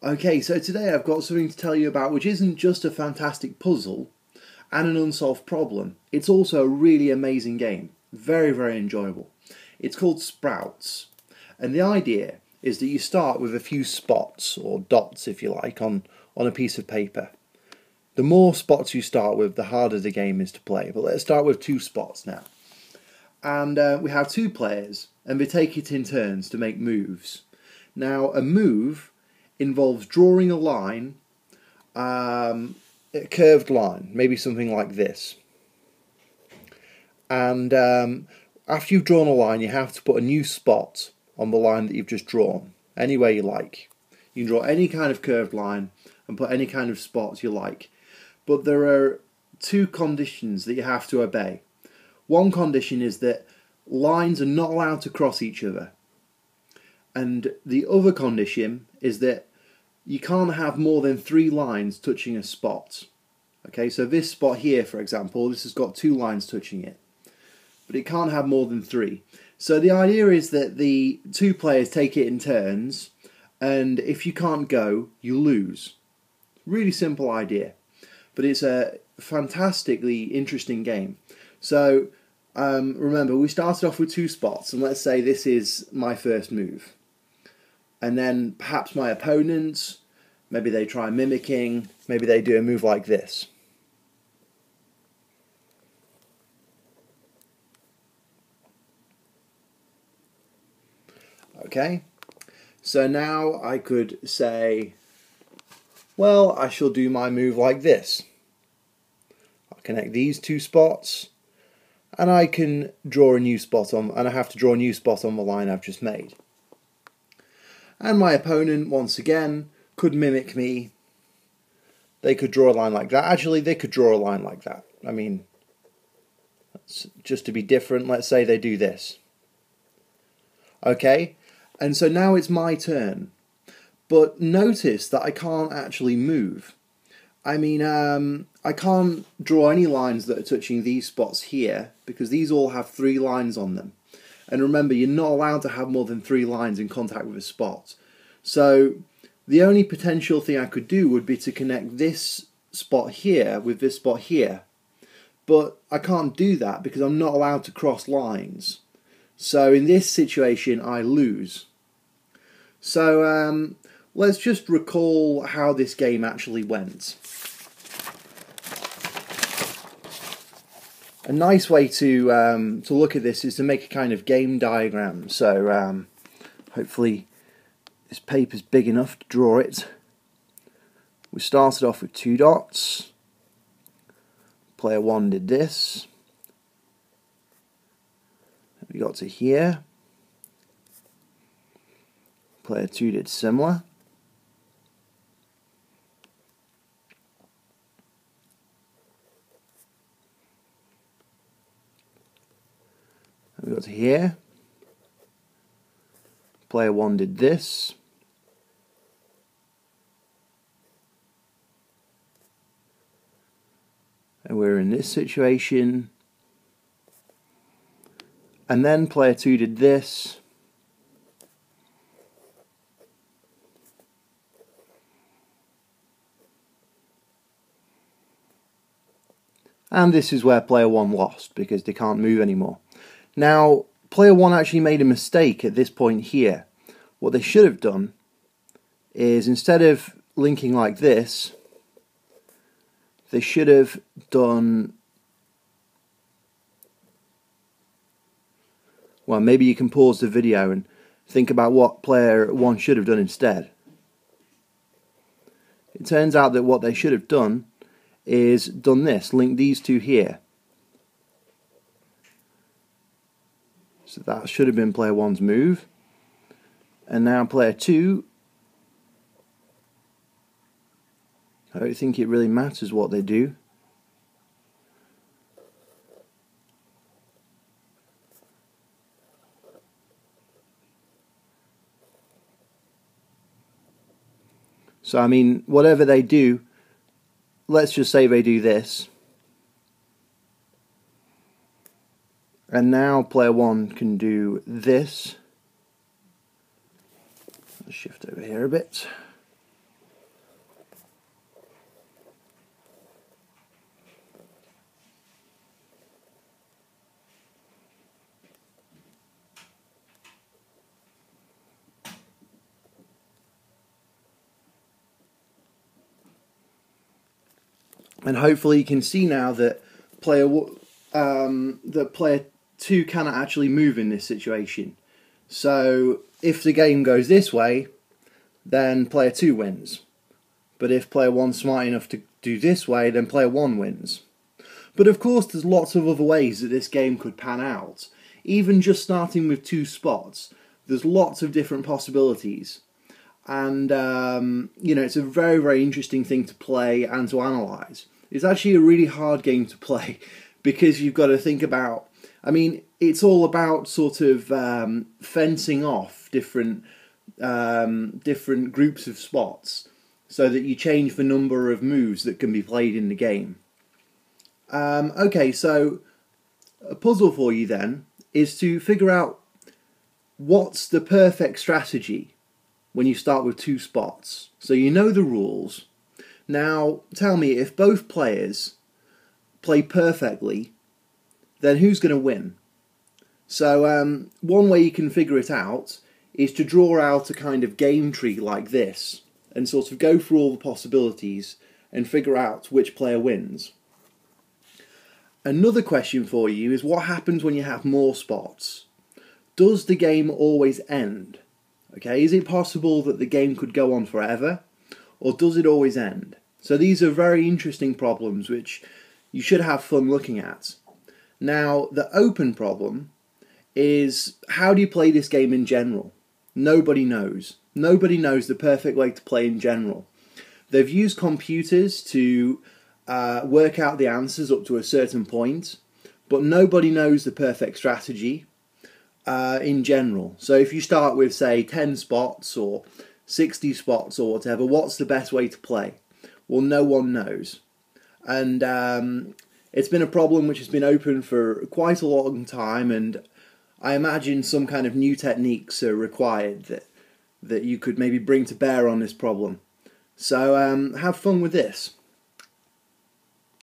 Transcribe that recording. Okay, so today I've got something to tell you about which isn't just a fantastic puzzle and an unsolved problem. It's also a really amazing game. Very, very enjoyable. It's called Sprouts. And the idea is that you start with a few spots, or dots if you like, on a piece of paper. The more spots you start with, the harder the game is to play. But let's start with two spots now. And we have two players, and they take it in turns to make moves. Now, a move involves drawing a line, a curved line, maybe something like this. And after you've drawn a line, you have to put a new spot on the line that you've just drawn, anywhere you like. You can draw any kind of curved line and put any kind of spots you like. But there are two conditions that you have to obey. One condition is that lines are not allowed to cross each other. And the other condition is that you can't have more than three lines touching a spot. Okay, so this spot here, for example, this has got two lines touching it, but it can't have more than three. So the idea is that the two players take it in turns, and if you can't go, you lose. Really simple idea, but it's a fantastically interesting game. So remember, we started off with two spots, and let's say this is my first move. And then perhaps my opponents, maybe they try mimicking, maybe they do a move like this. Okay, so now I could say, well, I shall do my move like this. I'll connect these two spots, and I can draw a new spot on, and I have to draw a new spot on the line I've just made. And my opponent, once again, could mimic me. They could draw a line like that. Actually, they could draw a line like that. I mean, just to be different, let's say they do this. Okay, and so now it's my turn. But notice that I can't actually move. I mean, I can't draw any lines that are touching these spots here, because these all have three lines on them. And remember, you're not allowed to have more than three lines in contact with a spot. So the only potential thing I could do would be to connect this spot here with this spot here. But I can't do that because I'm not allowed to cross lines. So in this situation, I lose. So let's just recall how this game actually went. A nice way to look at this is to make a kind of game diagram. So hopefully this paper's big enough to draw it. We started off with two dots. Player one did this. We got to here. Player two did similar. We got to here. Player one did this. And we're in this situation. And then player two did this. And this is where player one lost, because they can't move anymore. Now, player one actually made a mistake at this point here. What they should have done is, instead of linking like this, they should have done... Well, maybe you can pause the video and think about what player one should have done instead. It turns out that what they should have done is done this, link these two here. So that should have been player one's move. And now player two. I don't think it really matters what they do. So I mean, whatever they do, let's just say they do this. And now player one can do this. Let's shift over here a bit. And hopefully you can see now that player two cannot actually move in this situation. So if the game goes this way, then player two wins. But if player one's smart enough to do this way, then player one wins. But of course there's lots of other ways that this game could pan out. Even just starting with two spots, there's lots of different possibilities. And, you know, it's a very, very interesting thing to play and to analyse. It's actually a really hard game to play because you've got to think about, I mean, it's all about sort of fencing off different groups of spots so that you change the number of moves that can be played in the game. Okay, so a puzzle for you then is to figure out what's the perfect strategy when you start with two spots. So you know the rules. Now tell me, if both players play perfectly, then who's going to win? So one way you can figure it out is to draw out a kind of game tree like this and sort of go through all the possibilities and figure out which player wins. Another question for you is what happens when you have more spots? Does the game always end? Okay, is it possible that the game could go on forever, or does it always end? So these are very interesting problems which you should have fun looking at. Now, the open problem is, how do you play this game in general? Nobody knows. Nobody knows the perfect way to play in general. They've used computers to work out the answers up to a certain point, but nobody knows the perfect strategy. In general. So if you start with, say, 10 spots or 60 spots or whatever, what's the best way to play? Well, no one knows. And it's been a problem which has been open for quite a long time, and I imagine some kind of new techniques are required that you could maybe bring to bear on this problem. So have fun with this.